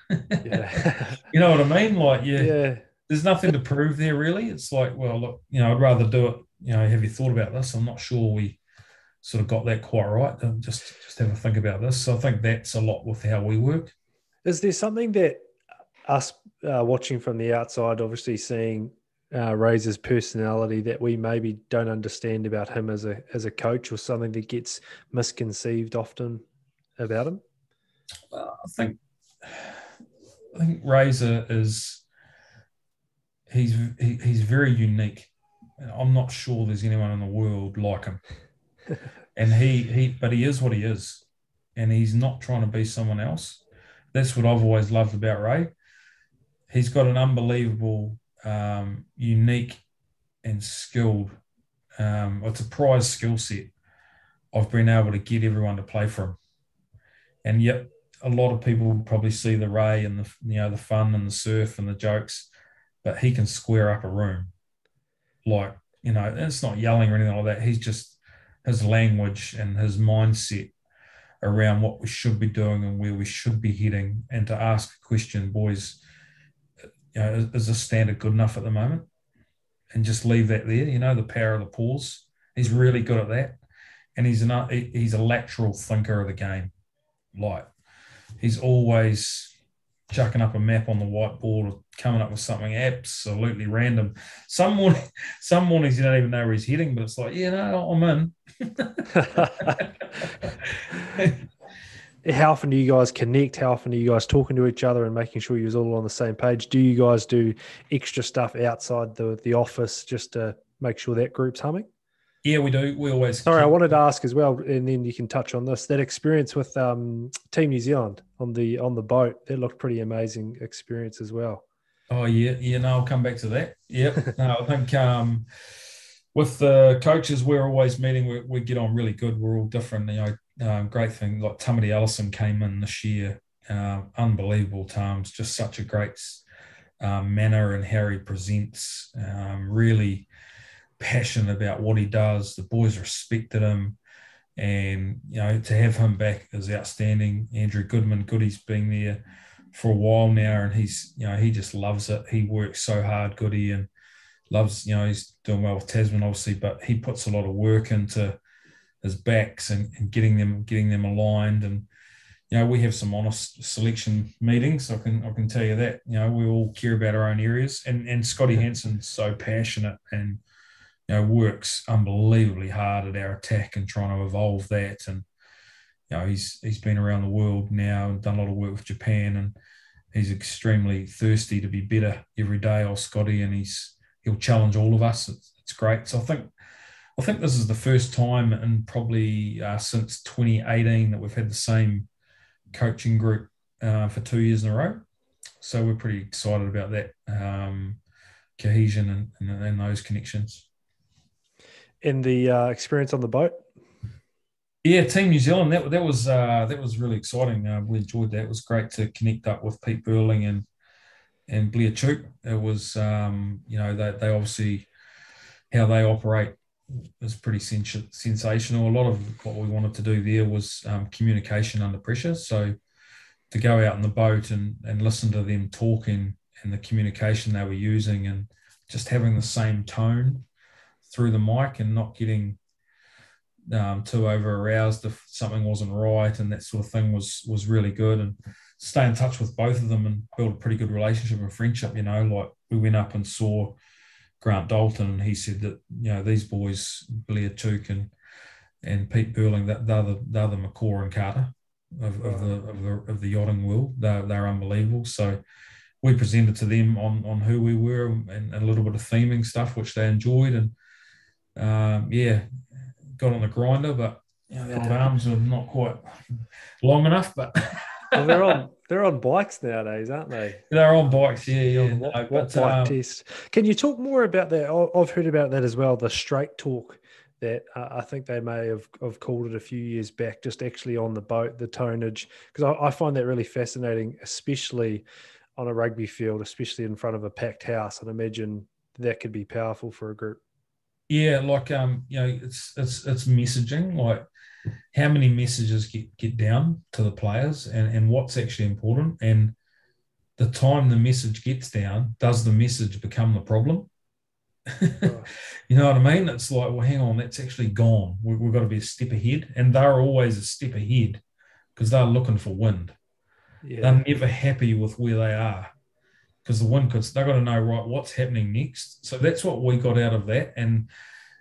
Yeah. You know what I mean? Like, yeah, yeah, there's nothing to prove there really. It's like, well, look, you know, I'd rather do it. You know, have you thought about this? I'm not sure we sort of got that quite right. Just, just have a think about this. So I think that's a lot with how we work. Is there something that us uh, watching from the outside, obviously seeing uh, Razor's personality, that we maybe don't understand about him as a as a coach, or something that gets misconceived often about him? Well, I think I think Razor is he's he, he's very unique. I'm not sure there's anyone in the world like him. And he, he, but he is what he is, and he's not trying to be someone else. That's what I've always loved about Ray. He's got an unbelievable, um, unique and skilled, um, it's a prized skill set of being able to get everyone to play for him. And yet a lot of people probably see the Ray and the, you know, the fun and the surf and the jokes, but he can square up a room. Like, you know, it's not yelling or anything like that. He's just, his language and his mindset around what we should be doing and where we should be heading, and to ask a question, boys, you know, is, is this standard good enough at the moment? And just leave that there, you know, the power of the pause. He's really good at that. And he's an, he's a lateral thinker of the game. Like, he's always chucking up a map on the whiteboard or coming up with something absolutely random. Some morning, some mornings you don't even know where he's heading, but it's like, yeah, no, I'm in. How often do you guys connect? How often are you guys talking to each other and making sure you're all on the same page? Do you guys do extra stuff outside the, the office just to make sure that group's humming? Yeah, we do. We always. Sorry, I wanted to ask as well, and then you can touch on this. That experience with um, Team New Zealand on the on the boat, that looked pretty amazing experience as well. Oh yeah, yeah. No, I'll come back to that. Yep. No, I think um, with the coaches, we're always meeting. We, we get on really good. We're all different. You know, um, great thing. Like Tamati Ellison came in this year. Um, unbelievable times. Just such a great um, manner and how he presents. Um, really. Passionate about what he does. The boys respected him, and you know, to have him back is outstanding. Andrew Goodman, Goody's been there for a while now, and he's, you know, he just loves it. He works so hard, Goody, and loves, you know, he's doing well with Tasman obviously, but he puts a lot of work into his backs and, and getting them getting them aligned. And you know, we have some honest selection meetings. I can I can tell you that. You know, we all care about our own areas, and and Scotty Hanson's so passionate and, you know, works unbelievably hard at our attack and trying to evolve that. And you know, he's he's been around the world now and done a lot of work with Japan, and he's extremely thirsty to be better every day, old Scotty, and he's he'll challenge all of us. It's, it's great. So I think I think this is the first time in probably uh, since twenty eighteen that we've had the same coaching group uh, for two years in a row. So we're pretty excited about that um, cohesion and, and, and those connections. And the uh, experience on the boat? Yeah, Team New Zealand, that, that was uh, that was really exciting. Uh, we enjoyed that. It was great to connect up with Pete Burling and and Blair Choop. It was, um, you know, they, they obviously, how they operate is pretty sens- sensational. A lot of what we wanted to do there was um, communication under pressure. So to go out in the boat and, and listen to them talking and the communication they were using and just having the same tone through the mic and not getting um, too over-aroused if something wasn't right and that sort of thing was was really good, and stay in touch with both of them and build a pretty good relationship and friendship. You know, like we went up and saw Grant Dalton and he said that, you know, these boys, Blair Chook and, and Pete Burling, that they're the, they're the McCaw and Carter of, of, the, of, the, of the yachting world. They're, they're unbelievable. So we presented to them on, on who we were and, and a little bit of theming stuff, which they enjoyed, and Um, yeah, got on the grinder, but you know, their arms are not quite long enough. But well, they're on they're on bikes nowadays, aren't they? They're on bikes, yeah. yeah. On what, no, what but, bike um, test? Can you talk more about that? I've heard about that as well. The straight talk that uh, I think they may have, have called it a few years back. Just actually on the boat, the tonnage, because I, I find that really fascinating, especially on a rugby field, especially in front of a packed house. And imagine that could be powerful for a group. Yeah, like um, you know, it's it's it's messaging. Like, how many messages get, get down to the players, and, and what's actually important, and the time the message gets down, does the message become the problem? Right. You know what I mean? It's like, well, hang on, that's actually gone. We, we've got to be a step ahead, and they're always a step ahead because they're looking for wind. Yeah. They're never happy with where they are, because the wind could, they've got to know, right, what's happening next. So that's what we got out of that. And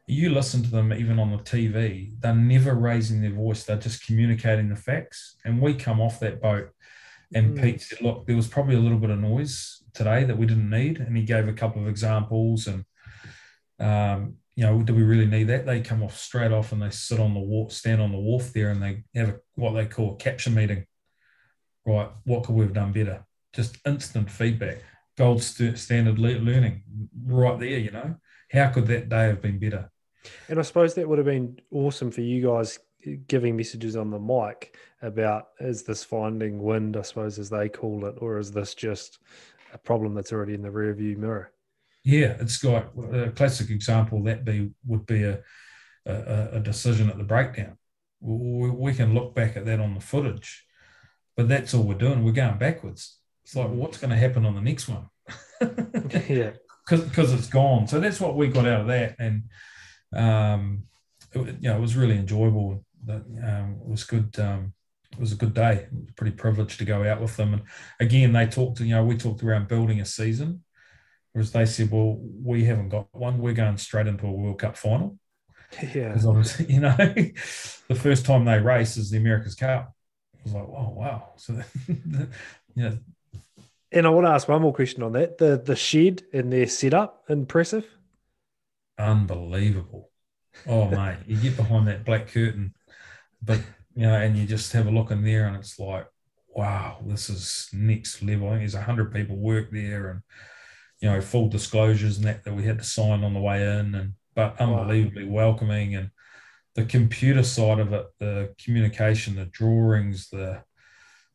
you listen to them even on the T V, they're never raising their voice. They're just communicating the facts. And we come off that boat and mm. Pete said, look, there was probably a little bit of noise today that we didn't need. And he gave a couple of examples and, um, you know, do we really need that? They come off straight off and they sit on the wharf, stand on the wharf there, and they have a, what they call a capture meeting. Right, what could we have done better? Just instant feedback. Gold standard learning right there, you know. How could that day have been better? And I suppose that would have been awesome for you guys, giving messages on the mic about, is this finding wind, I suppose, as they call it, or is this just a problem that's already in the rearview mirror? Yeah, it's got a classic example that be would be a, a, a decision at the breakdown. We, we can look back at that on the footage, but that's all we're doing. We're going backwards. It's like, what's going to happen on the next one? Yeah, because it's gone. So that's what we got out of that, and um, it, you know, it was really enjoyable. That um, it was good. Um, it was a good day. It was pretty privileged to go out with them. And again, they talked. You know, we talked around building a season, whereas they said, "Well, we haven't got one. We're going straight into a World Cup final." Yeah, because obviously, you know, the first time they race is the America's Cup. I was like, "Oh wow!" So, you know. And I want to ask one more question on that. The the shed and their setup, impressive? Unbelievable. Oh, mate, you get behind that black curtain, but you know, and you just have a look in there and it's like, wow, this is next level. I think there's one hundred people work there, and, you know, full disclosures and that that we had to sign on the way in, and but unbelievably wow. welcoming. And the computer side of it, the communication, the drawings, the,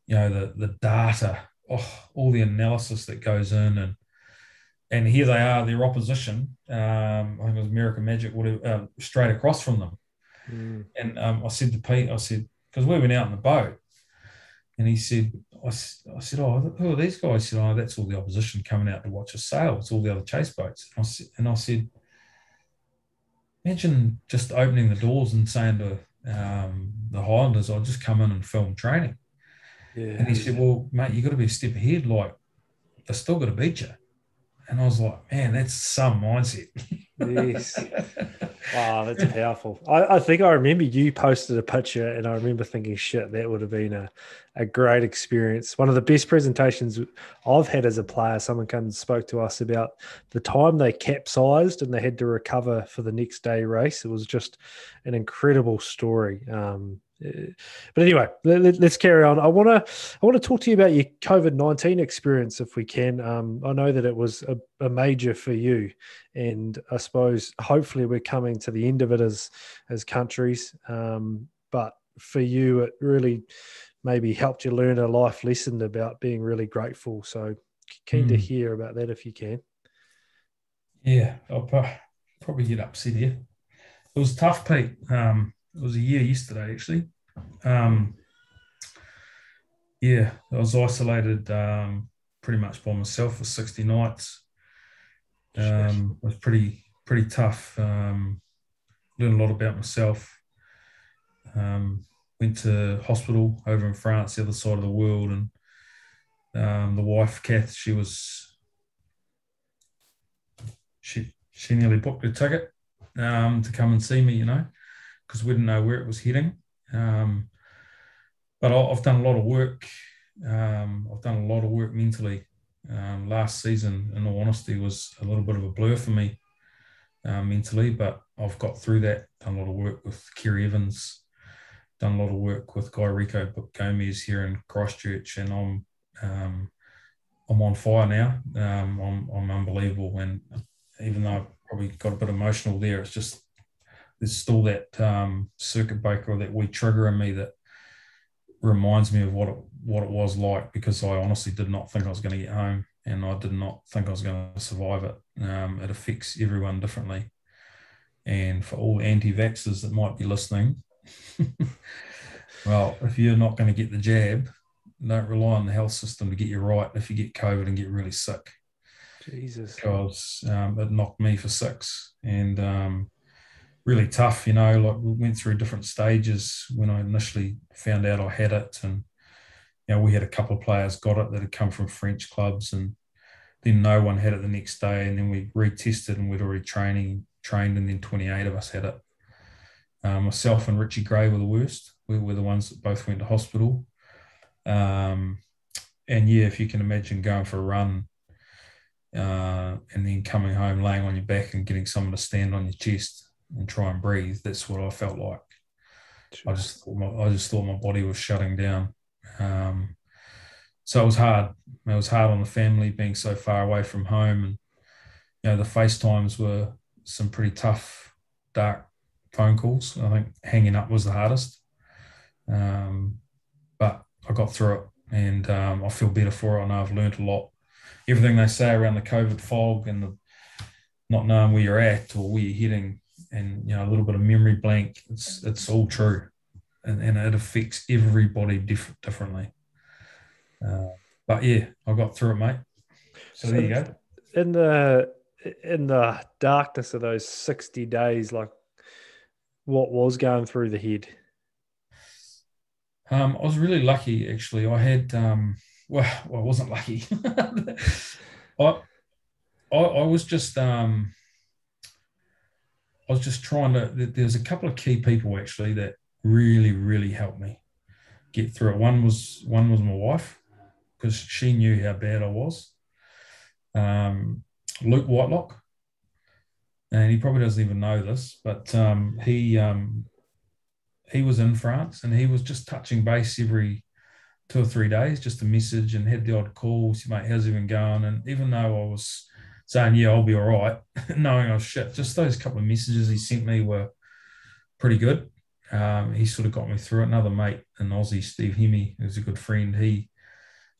you know, the the data, oh, all the analysis that goes in, and and here they are, their opposition. Um, I think it was American Magic, whatever, uh, straight across from them. Mm. And um, I said to Pete, I said, because we went out in the boat, and he said, I, I said, oh, who are these guys? He said, oh, that's all the opposition coming out to watch us sail. It's all the other chase boats. And I said, and I said imagine just opening the doors and saying to um, the Highlanders, I'll just come in and film training. Yeah. And he said, well, mate, you've got to be a step ahead. Like, they're still going to beat you. And I was like, man, that's some mindset. Yes. Wow, that's powerful. I, I think I remember you posted a picture and I remember thinking, shit, that would have been a, a great experience. One of the best presentations I've had as a player, someone came and spoke to us about the time they capsized and they had to recover for the next day race. It was just an incredible story. Um, but anyway, let, let's carry on. I want to I want to talk to you about your COVID nineteen experience if we can. Um, I know that it was a, a major for you, and I suppose hopefully we're coming to the end of it as, as countries. Um, but for you, it really maybe helped you learn a life lesson about being really grateful. So keen mm. to hear about that if you can. Yeah, I'll probably get upset here. It was tough, Pete. Um, it was a year yesterday, actually. Um, yeah, I was isolated um, pretty much by myself for sixty nights. Um, it was pretty pretty tough. Um, learned a lot about myself. Um, went to hospital over in France, the other side of the world, and um, the wife, Kath, she was she she nearly booked a ticket um, to come and see me, you know, because we didn't know where it was heading. Um, but I've done a lot of work. Um, I've done a lot of work mentally. Um, last season, in all honesty, was a little bit of a blur for me uh, mentally, but I've got through that, done a lot of work with Kerry Evans, done a lot of work with Guy Rico Gomez here in Christchurch, and I'm um, I'm on fire now. Um, I'm, I'm unbelievable, and even though I probably got a bit emotional there, it's just there's still that um, circuit breaker, that wee trigger in me that reminds me of what it, what it was like, because I honestly did not think I was going to get home, and I did not think I was going to survive it. Um, it affects everyone differently. And for all anti-vaxxers that might be listening, well, if you're not going to get the jab, don't rely on the health system to get you right if you get COVID and get really sick. Jesus. Because um, it knocked me for six. And... Um, really tough, you know, like we went through different stages when I initially found out I had it, and, you know, we had a couple of players got it that had come from French clubs, and then no one had it the next day, and then we retested and we'd already training, trained, and then twenty-eight of us had it. Um, myself and Richie Gray were the worst. We were the ones that both went to hospital. Um, and, yeah, if you can imagine going for a run uh, and then coming home, laying on your back and getting someone to stand on your chest and try and breathe. That's what I felt like. Sure. I just thought my, I just thought my body was shutting down. Um, so it was hard. It was hard on the family being so far away from home, and you know the FaceTimes were some pretty tough, dark phone calls. I think hanging up was the hardest, um, but I got through it, and um, I feel better for it. I know I've learned a lot. Everything they say around the COVID fog and the not knowing where you're at or where you're heading, and, you know, a little bit of memory blank, it's it's all true. And, and it affects everybody diff- differently. Uh, but, yeah, I got through it, mate. So, so there you go. In the, in the darkness of those sixty days, like, what was going through the head? Um, I was really lucky, actually. I had um, – well, well, I wasn't lucky. I, I I was just um, – I was just trying to, there's a couple of key people actually that really, really helped me get through it. One was one was my wife, because she knew how bad I was. Um, Luke Whitelock, and he probably doesn't even know this, but um, he um, he was in France, and he was just touching base every two or three days, just a message, and had the odd call, said, mate, how's everything going? And even though I was saying, yeah, I'll be all right, knowing I was shit, just those couple of messages he sent me were pretty good. Um, he sort of got me through it. Another mate, an Aussie, Steve Hemme, who's a good friend, he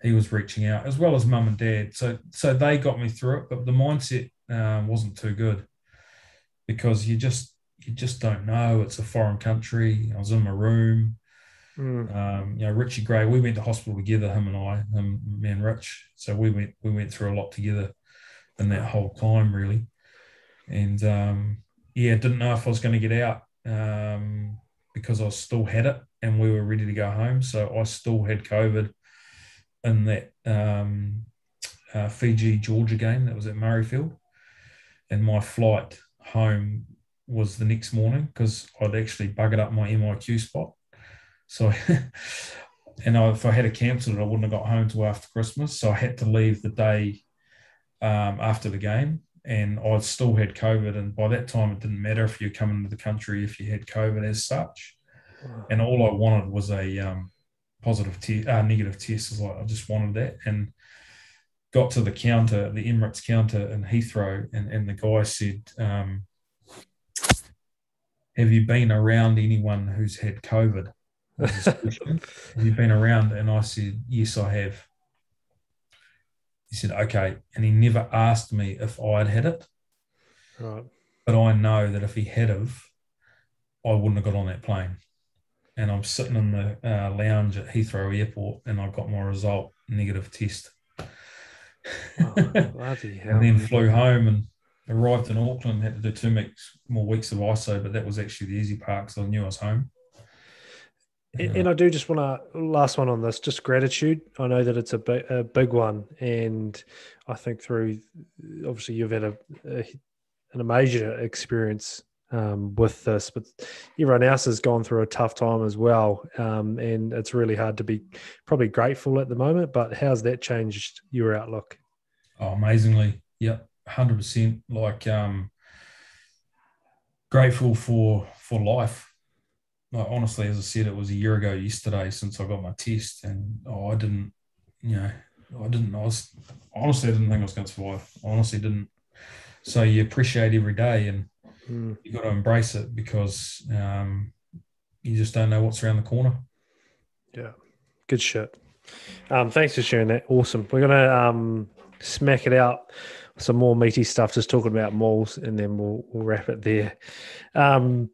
he was reaching out, as well as mum and dad. So so they got me through it, but the mindset um, wasn't too good, because you just you just don't know. It's a foreign country. I was in my room. Mm. Um, you know, Richie Gray, we went to hospital together, him and I, him, me and Rich. So we went we went through a lot together in that whole time, really. And um yeah, didn't know if I was going to get out um because I still had it, and we were ready to go home, so I still had COVID in that um uh, Fiji-Georgia game that was at Murrayfield. And my flight home was the next morning because I'd actually buggered up my M I Q spot. So, and I, if I had cancelled it, I wouldn't have got home till after Christmas. So I had to leave the day um, after the game. And I still had COVID. And by that time, it didn't matter if you were coming to the country, if you had COVID as such. Wow. And all I wanted was a um, positive test, uh, negative test. Is like, I just wanted that. And got to the counter, the Emirates counter in Heathrow. And, and the guy said, um, have you been around anyone who's had COVID? Have you been around? And I said, yes, I have. He said, okay. And he never asked me if I'd had it. Right. But I know that if he had of, I wouldn't have got on that plane. And I'm sitting in the uh, lounge at Heathrow Airport and I got my result, negative test. Oh, bloody hell. And then flew home and arrived in Auckland, had to do two weeks, more weeks of I S O, but that was actually the easy part because I knew I was home. And, and I do just want to, last one on this, just gratitude. I know that it's a big, a big one. And I think through, obviously you've had a, a an amazing experience um, with this, but everyone else has gone through a tough time as well. Um, and it's really hard to be probably grateful at the moment, but how's that changed your outlook? Oh, amazingly. Yep. one hundred percent. Like um, grateful for, for life. Like, honestly, as I said, it was a year ago yesterday since I got my test, and oh, I didn't, you know, I didn't, I was, honestly, I didn't think I was going to survive. I honestly didn't. So you appreciate every day, and mm. you've got to embrace it because um, you just don't know what's around the corner. Yeah. Good shit. Um, thanks for sharing that. Awesome. We're going to um, smack it out. Some more meaty stuff, just talking about malls, and then we'll, we'll wrap it there. Um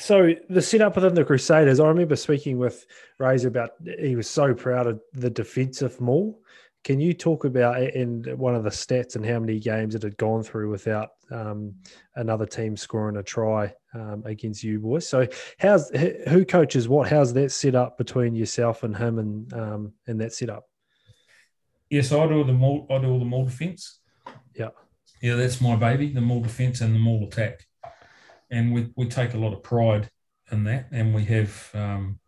So the setup within the Crusaders, I remember speaking with Razor about, he was so proud of the defensive maul. Can you talk about and one of the stats and how many games it had gone through without um, another team scoring a try um, against you boys? So how's who coaches what? How's that set up between yourself and him and um, and that setup? Yes, yeah, so I do the maul. I do all the maul defence. Yeah, yeah, that's my baby. The maul defence and the maul attack. And we, we take a lot of pride in that, and we have um,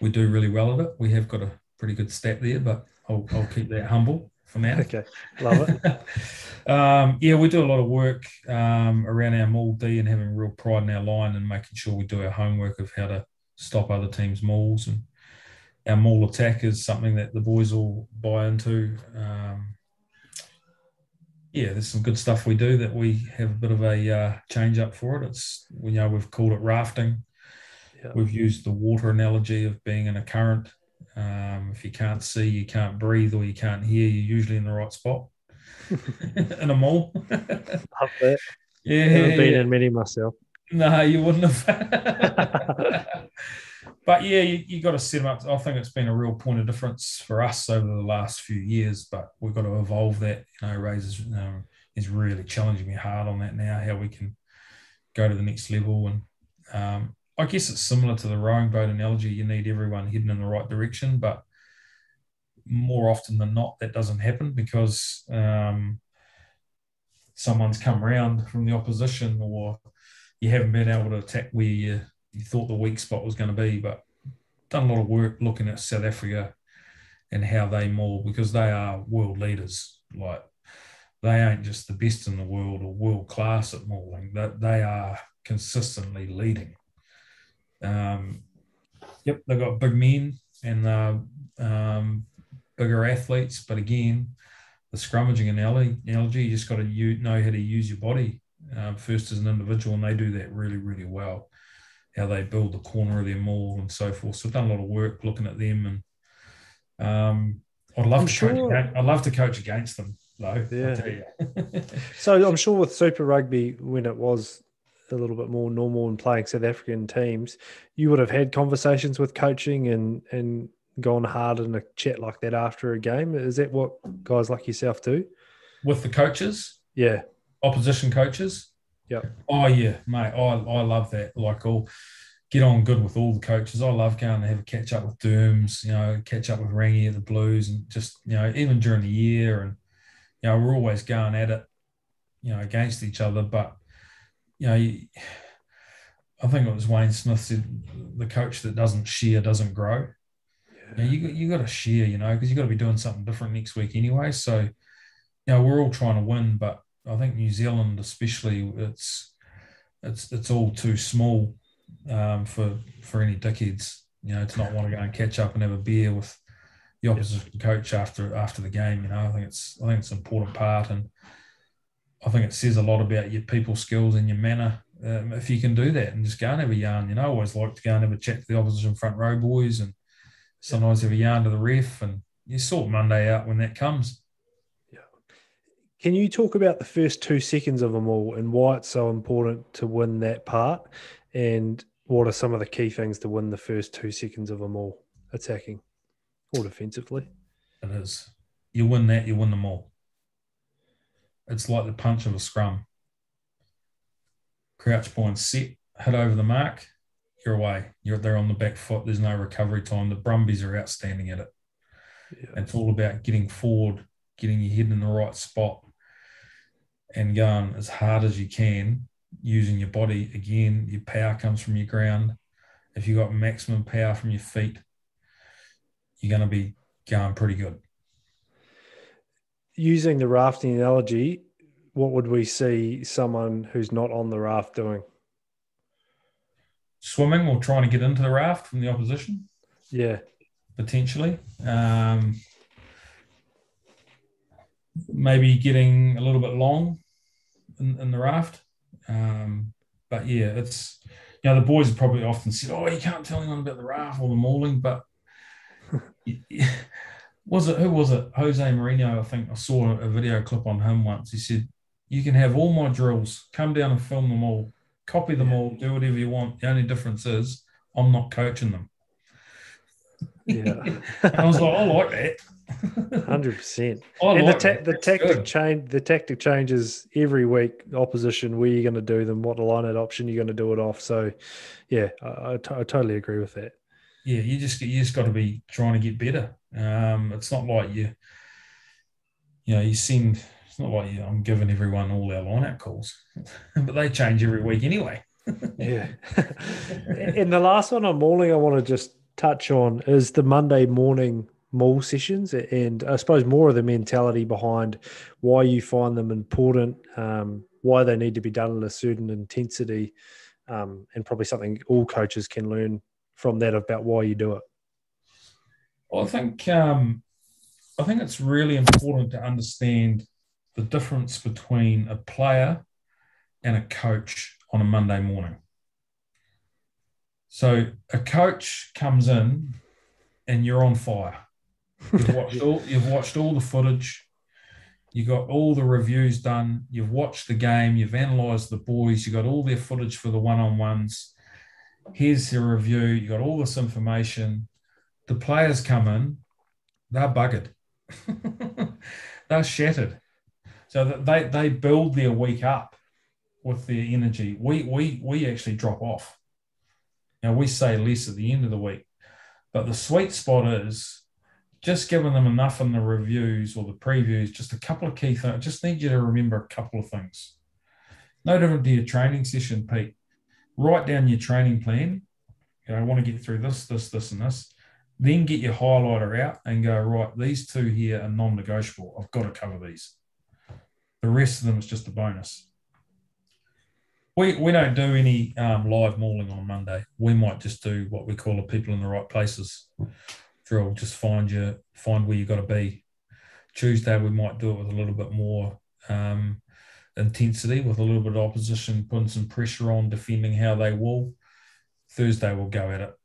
we do really well at it. We have got a pretty good stat there, but I'll, I'll keep that humble for now. Okay, love it. um, yeah, we do a lot of work um, around our maul D and having real pride in our line and making sure we do our homework of how to stop other teams' mauls. And our maul attack is something that the boys all buy into. Um, Yeah, there's some good stuff we do that we have a bit of a uh, change up for it. It's, you know, we've called it rafting. Yeah. We've used the water analogy of being in a current. Um, if you can't see, you can't breathe, or you can't hear, you're usually in the right spot in a mall. Love that. Yeah, I haven't been in many myself. No, you wouldn't have. But yeah, you, you got to set them up. I think it's been a real point of difference for us over the last few years, but we've got to evolve that. You know, Razor's um, is really challenging me hard on that now, how we can go to the next level. And um, I guess it's similar to the rowing boat analogy. You need everyone heading in the right direction, but more often than not, that doesn't happen because um, someone's come round from the opposition, or you haven't been able to attack where you you thought the weak spot was going to be. But done a lot of work looking at South Africa and how they maul, because they are world leaders. Like, they ain't just the best in the world or world class at mauling. That they are consistently leading. Um, yep, they've got big men and uh, um, bigger athletes. But again, the scrummaging analogy, you just got to know how to use your body um, first as an individual, and they do that really, really well. How they build the corner of their maul and so forth. So I've done a lot of work looking at them, and um, I'd love I'm to sure. coach. Against, I'd love to coach against them, though. Yeah. I tell you. So I'm sure with Super Rugby, when it was a little bit more normal and playing South African teams, you would have had conversations with coaching and and gone hard in a chat like that after a game. Is that what guys like yourself do with the coaches? Yeah, opposition coaches. Yeah. Oh yeah, mate. I, I love that. Like all, get on good with all the coaches. I love going to have a catch up with Derms, you know, catch up with Rangi at the Blues, and just, you know, even during the year. And, you know, we're always going at it, you know, against each other. But, you know, you, I think it was Wayne Smith said, the coach that doesn't share doesn't grow. Yeah. You know, you, you got to share, you know, because you've got to be doing something different next week anyway. So, you know, we're all trying to win, but I think New Zealand especially, it's it's it's all too small um, for for any dickheads, you know, to not want to go and catch up and have a beer with the opposition yeah. coach after after the game. You know, I think it's I think it's an important part, and I think it says a lot about your people skills and your manner. Um, if you can do that and just go and have a yarn, you know, I always like to go and have a chat to the opposition front row boys and sometimes have a yarn to the ref, and you sort Monday out when that comes. Yeah. Can you talk about the first two seconds of them all and why it's so important to win that part, and what are some of the key things to win the first two seconds of them all, attacking or defensively? It is. You win that, you win them all. It's like the punch of a scrum. Crouch point, set, hit over the mark, you're away. You're there on the back foot. There's no recovery time. The Brumbies are outstanding at it. Yeah. And it's all about getting forward, getting your head in the right spot, and going as hard as you can, using your body. Again, your power comes from your ground. If you've got maximum power from your feet, you're going to be going pretty good. Using the rafting analogy, what would we see someone who's not on the raft doing? Swimming or trying to get into the raft from the opposition? Yeah. Potentially. Um, maybe getting a little bit long in, in the raft. Um, but, yeah, it's – you know, the boys have probably often said, oh, you can't tell anyone about the raft or the mauling, but was it – who was it? Jose Mourinho, I think. I saw a video clip on him once. He said, you can have all my drills, come down and film them all, copy them yeah. all, do whatever you want. The only difference is I'm not coaching them. Yeah. And I was like, I like that. one hundred percent. I like and the, ta- the tactic change. The tactic changes every week, opposition, where you're going to do them, what the line-out option you're going to do it off. So, yeah, I, I, t- I totally agree with that. Yeah, you just, you just got to be trying to get better. Um, it's not like you, you know, you send – it's not like you, I'm giving everyone all our line-out calls, but they change every week anyway. Yeah. And the last one on mauling I want to just touch on is the Monday morning maul sessions, and I suppose more of the mentality behind why you find them important, um, why they need to be done at a certain intensity, um, and probably something all coaches can learn from that about why you do it. Well, I think um, I think it's really important to understand the difference between a player and a coach on a Monday morning. So a coach comes in and you're on fire. You've watched all, you've watched all the footage. You got all the reviews done. You've watched the game. You've analysed the boys. You got all their footage for the one-on-ones. Here's the review. You got all this information. The players come in, they're buggered. They're shattered. So that they, they build their week up with their energy. We we we actually drop off. Now, we say less at the end of the week, but the sweet spot is just giving them enough in the reviews or the previews, just a couple of key things. I just need you to remember a couple of things. No different to your training session, Pete. Write down your training plan. You know, I want to get through this, this, this, and this. Then get your highlighter out and go, right, these two here are non-negotiable. I've got to cover these. The rest of them is just a bonus. We we don't do any um, live mauling on Monday. We might just do what we call a people in the right places drill. Just find your find where you got to be. Tuesday we might do it with a little bit more um, intensity, with a little bit of opposition, putting some pressure on, defending how they will. Thursday we'll go at it.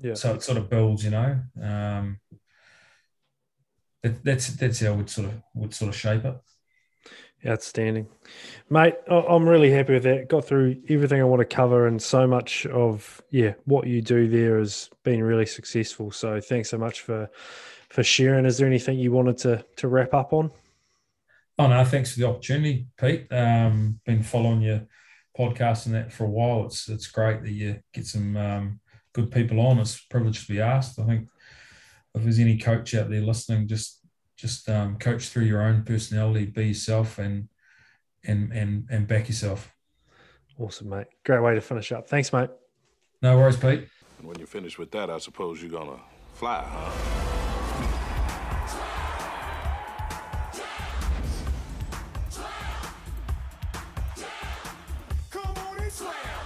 Yeah. So it sort of builds, you know. Um, that, that's that's how we'd sort of would sort of shape it. Outstanding. Mate, I'm really happy with that. Got through everything I want to cover, and so much of, yeah, what you do there has been really successful. So thanks so much for, for sharing. Is there anything you wanted to, to wrap up on? Oh, no, thanks for the opportunity, Pete. Um, been following your podcasts and that for a while. It's it's great that you get some um, good people on. It's a privilege to be asked. I think if there's any coach out there listening, just just um, coach through your own personality, be yourself, and and and and back yourself. Awesome, mate. Great way to finish up. Thanks, mate. No worries, Pete. And when you finish with that, I suppose you're gonna fly, huh? Slam!